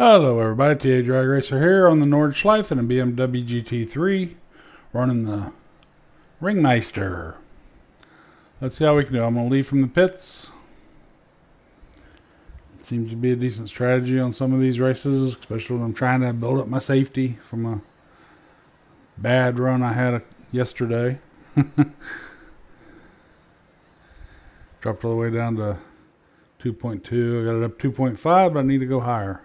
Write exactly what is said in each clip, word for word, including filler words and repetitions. Hello everybody, T A Drag Racer here on the Nordschleife and a B M W G T three running the Ringmeister. Let's see how we can do. I'm going to leave from the pits. It seems to be a decent strategy on some of these races, especially when I'm trying to build up my safety from a bad run I had yesterday. Dropped all the way down to two point two. I got it up two point five, but I need to go higher.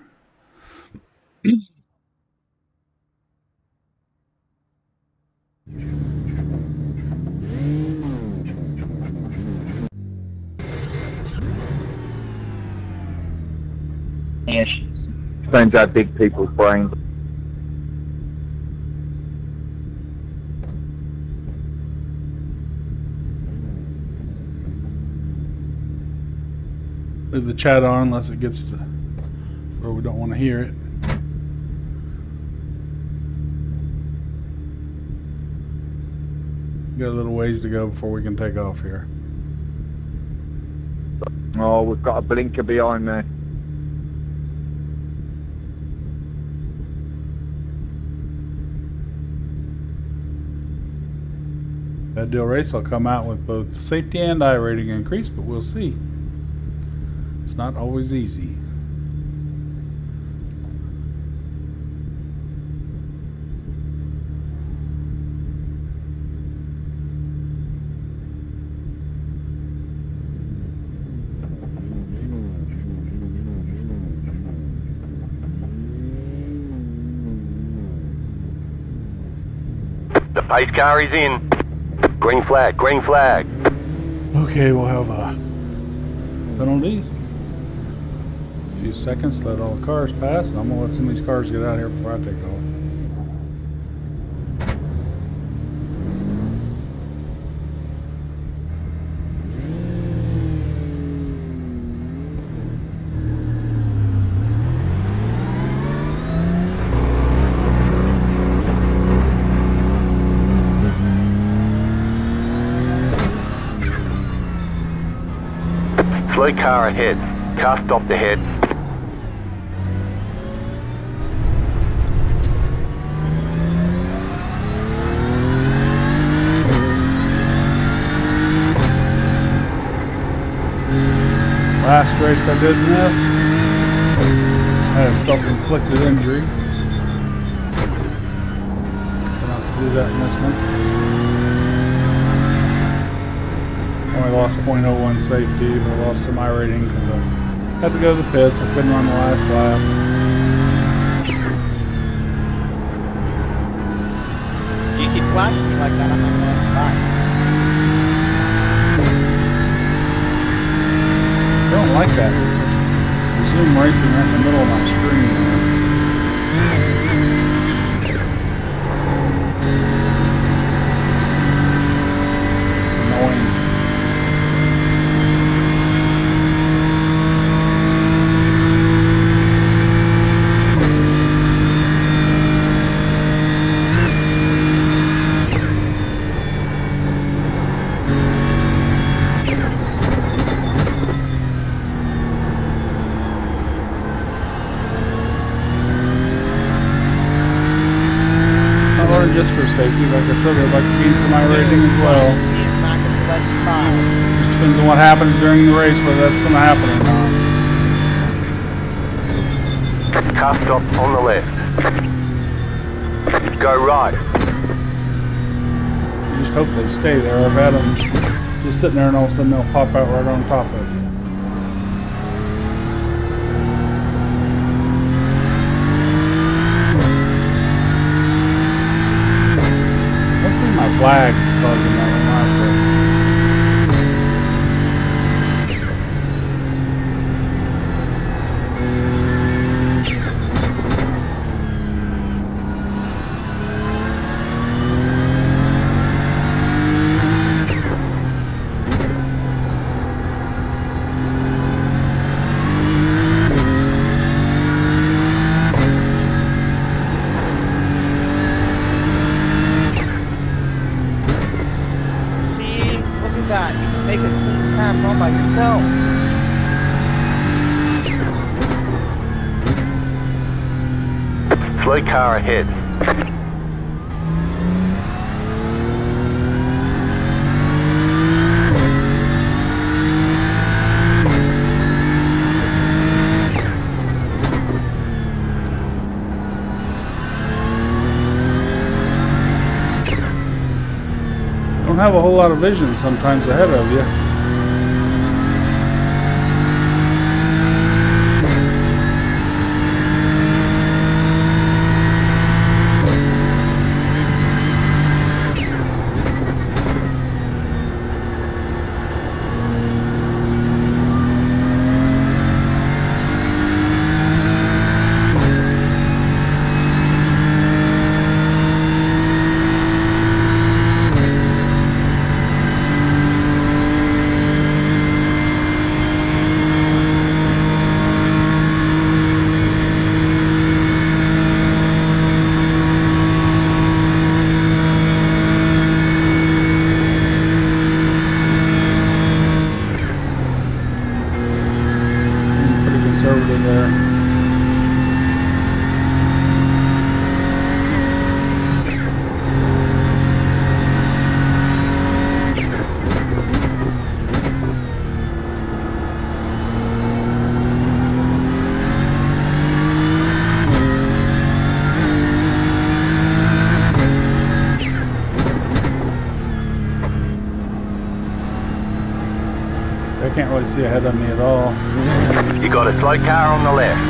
Yes. Turns out big people's brains. Leave the chat on unless it gets to where we don't want to hear it. Got a little ways to go before we can take off here. Oh, we've got a blinker behind me. That deal race will come out with both safety and eye rating increase, but we'll see. It's not always easy. The fight car is in. Green flag, green flag. Okay, we'll have a penalty. A few seconds, let all the cars pass, and I'm gonna let some of these cars get out of here before I take Slow car ahead. Car stopped ahead. Last race I did miss. I had a self-inflicted injury. Gonna have to do that in this one. Only lost point oh one safety, but I lost some eye rating because I had to go to the pits. I couldn't run the last lap. You keep flashing me like that, I'm not going to die. I don't like that. The zoom racing right in the middle of my screen. It's annoying. Just for safety, like I said, I'd like to gain some eye rating as well. Just depends on what happens during the race, whether that's going to happen or not. Car stop on the left. Go right. You just hope they stay there. I've had them just sitting there and all of a sudden they'll pop out right on top of you. Flags causing that Slow car ahead. Don't have a whole lot of vision sometimes ahead of you. I can't really see ahead of me at all. You got a slow car on the left.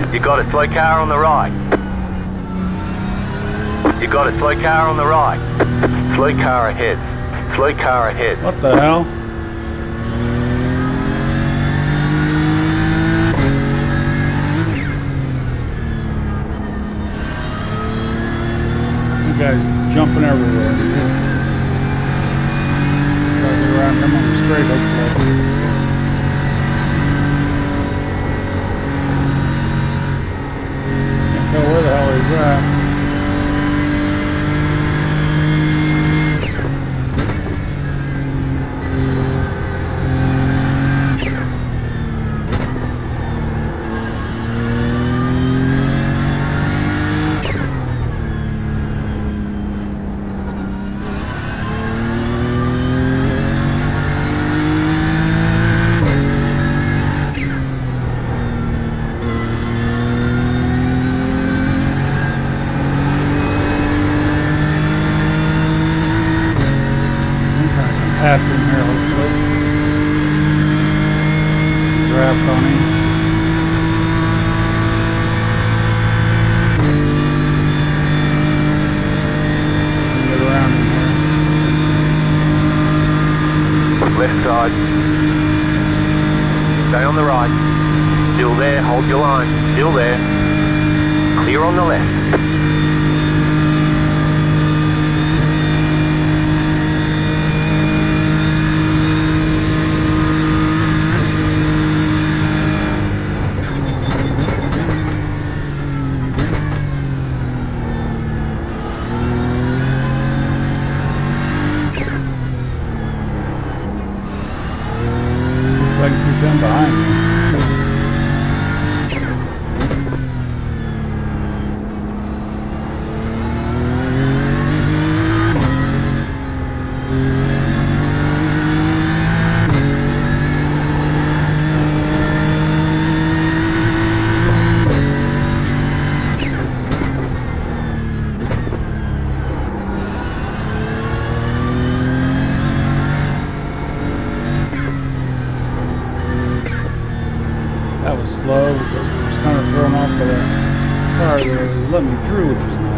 You got a slow car on the right. You got a slow car on the right. Slow car ahead. Slow car ahead. What the hell? You guys jumping everywhere. Gotta get around him on the straight hopefully. Where the hell is that? Pass in here, hopefully. Draft on him. Get around in here. Left side. Stay on the right. Still there, hold your line. Still there. Clear on the left. That was slow, but I was kind of thrown off by that car there. It let me through, which was nice.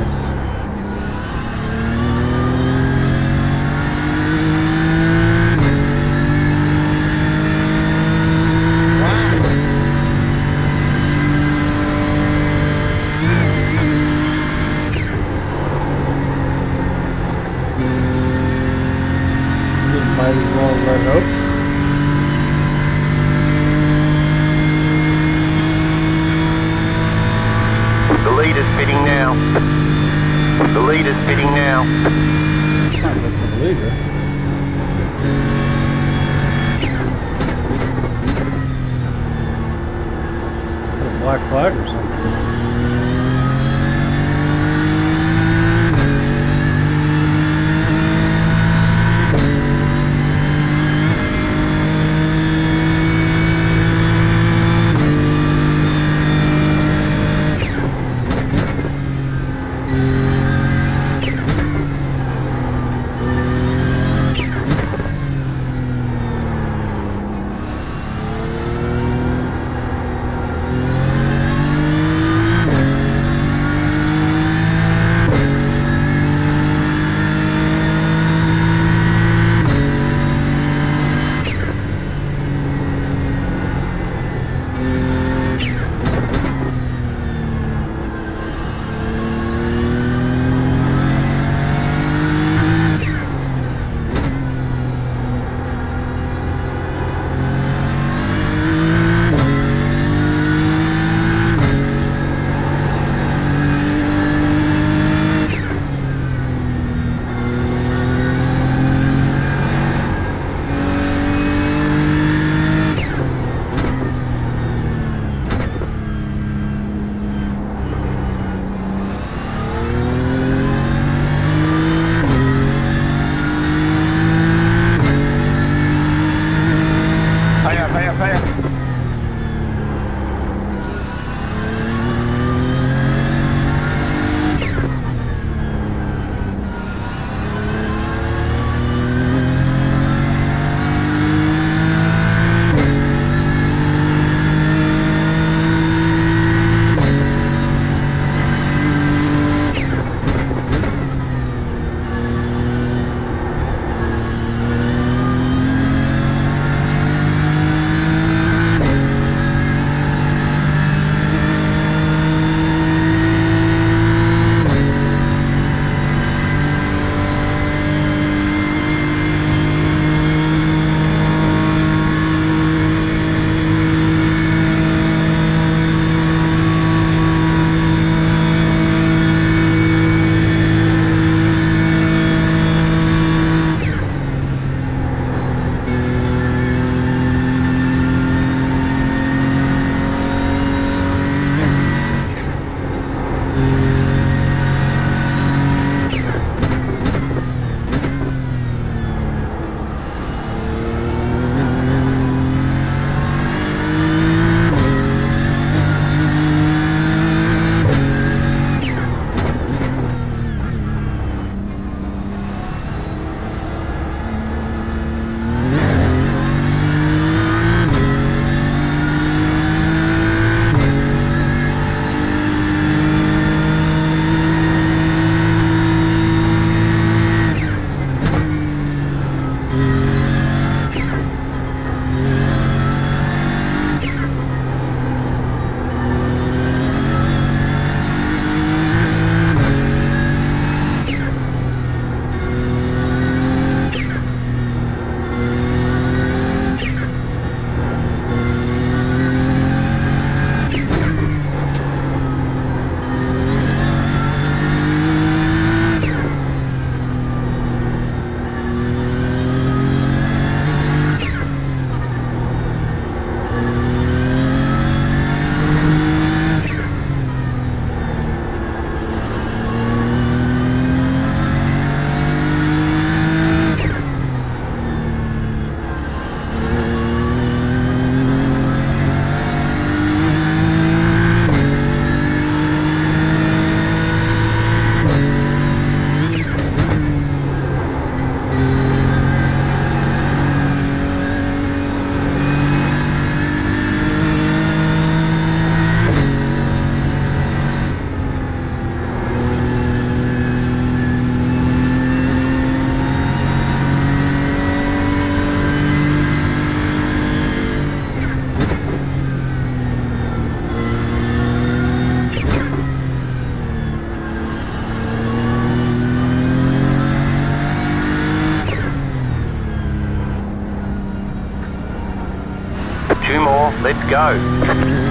let's go.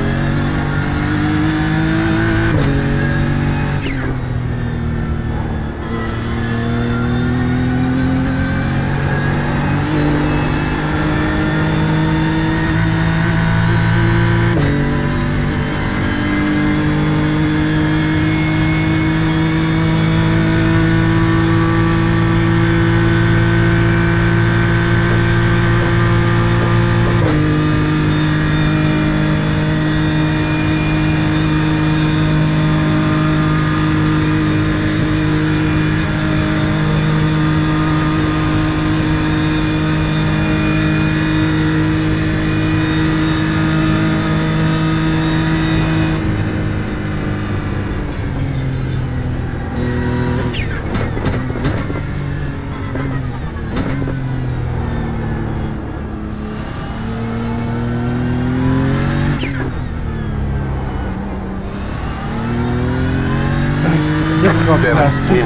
In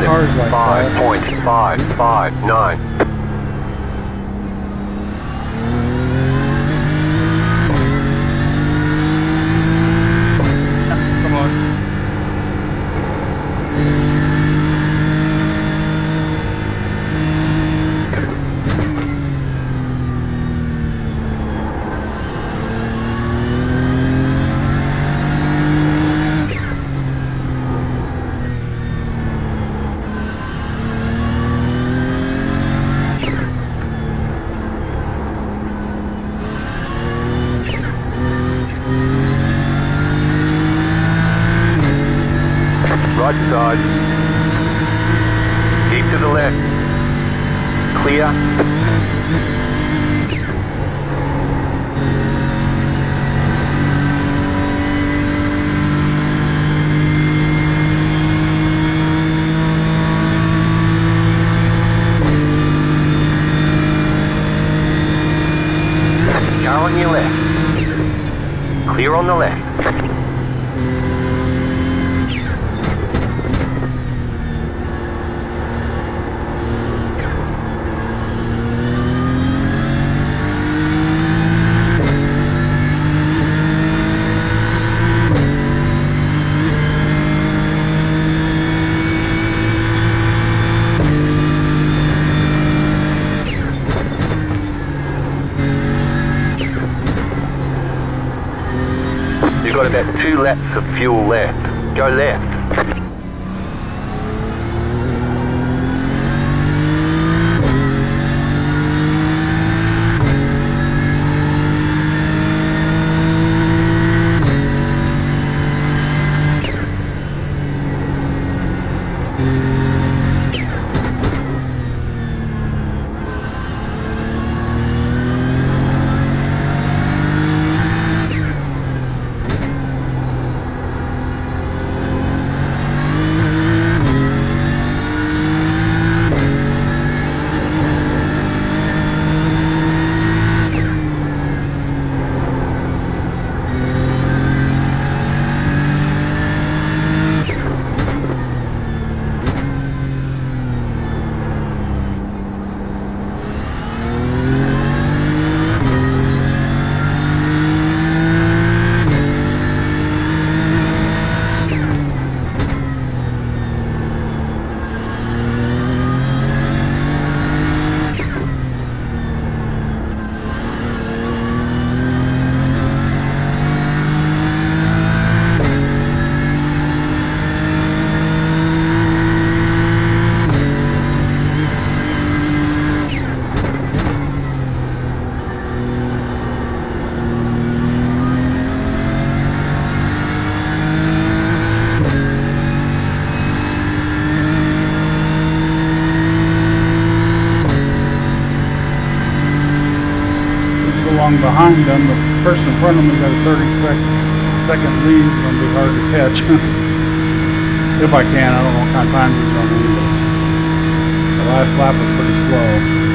at five point five five nine. Come on. Side. Keep to the left. Clear. Go on your left. Clear on the left. Got about two laps of fuel left. Go left. Behind them, the person in front of them got a thirty second lead. It's going to be hard to catch. If I can, I don't know what kind of time he's running either. The last lap was pretty slow.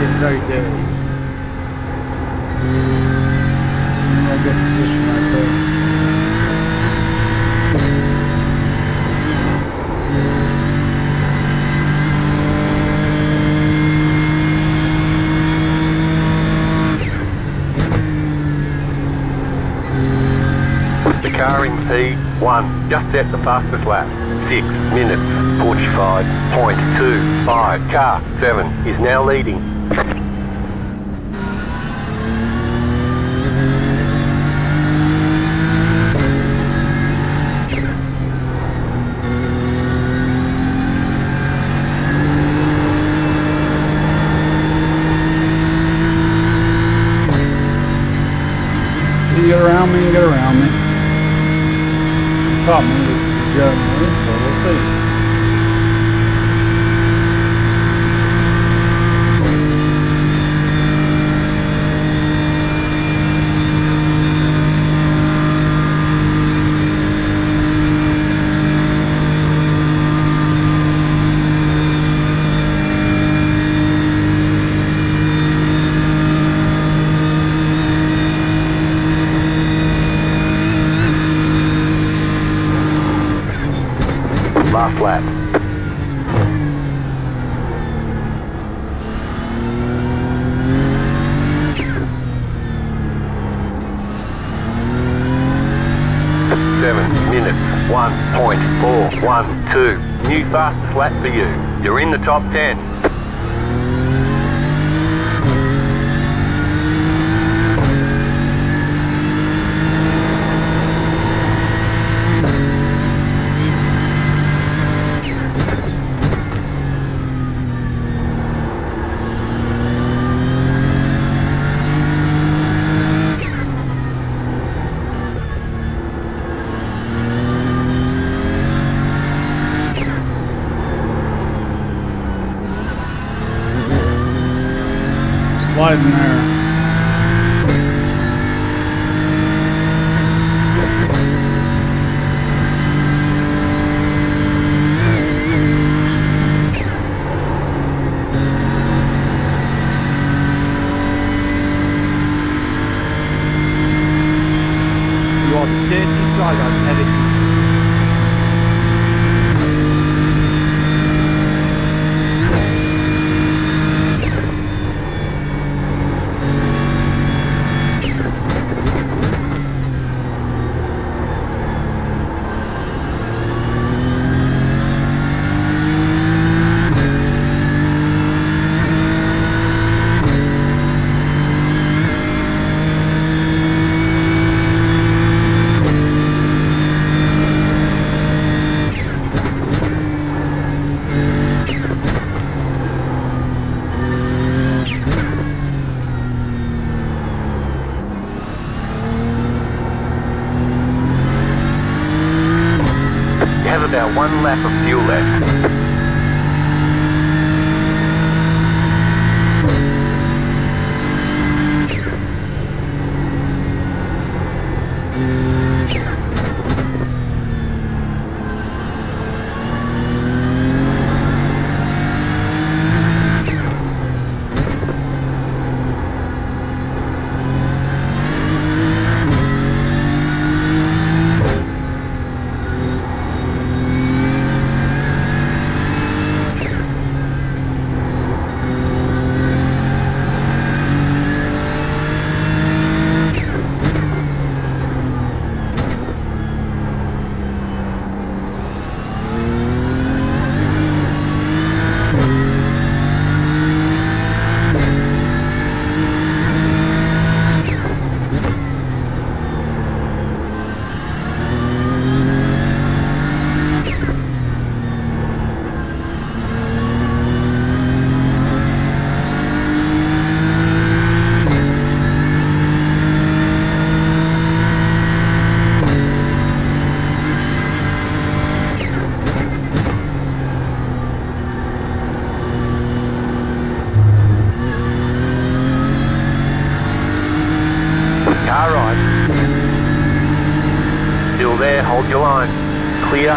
and right there. No good position right there. The car in P one just set the fastest lap, six minutes forty-five point two five. Car seven is now leading. Get around me, get around me. Problem is the German, so we'll see. Last lap. seven minutes one point four one two. New fastest lap for you. You're in the top ten. Slide in there. You are dirty drivers, heavy. About one lap of fuel left. Car right. Still there, hold your line. Clear.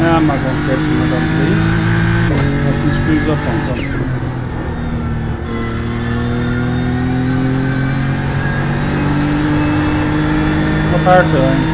Ja, mal ganz kurz mal das Ding. Das ist viel so von sonst. Parking.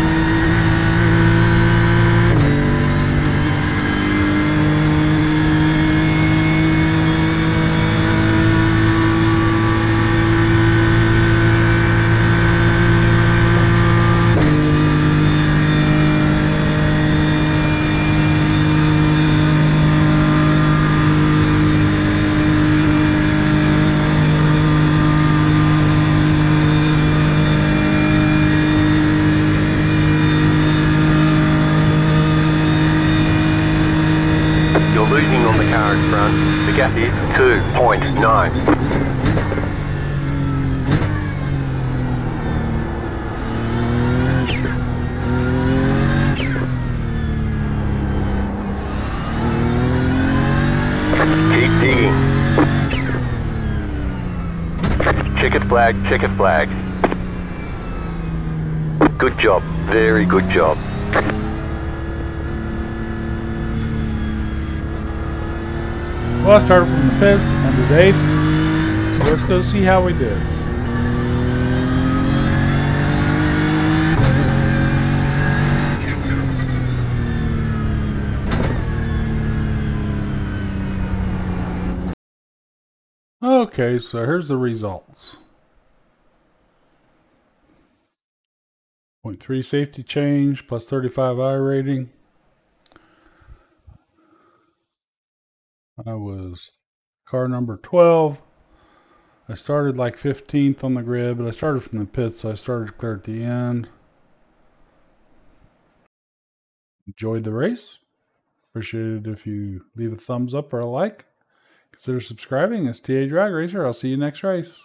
Flag, check a flag. Good job, very good job. Well, I started from the fifth, ended eighth. So let's go see how we did. Okay, so here's the results. point three safety change, plus thirty-five I rating. I was car number twelve. I started like fifteenth on the grid, but I started from the pit, so I started clear at the end. Enjoyed the race. Appreciate it if you leave a thumbs up or a like. Consider subscribing. It's T A Drag Racer. I'll see you next race.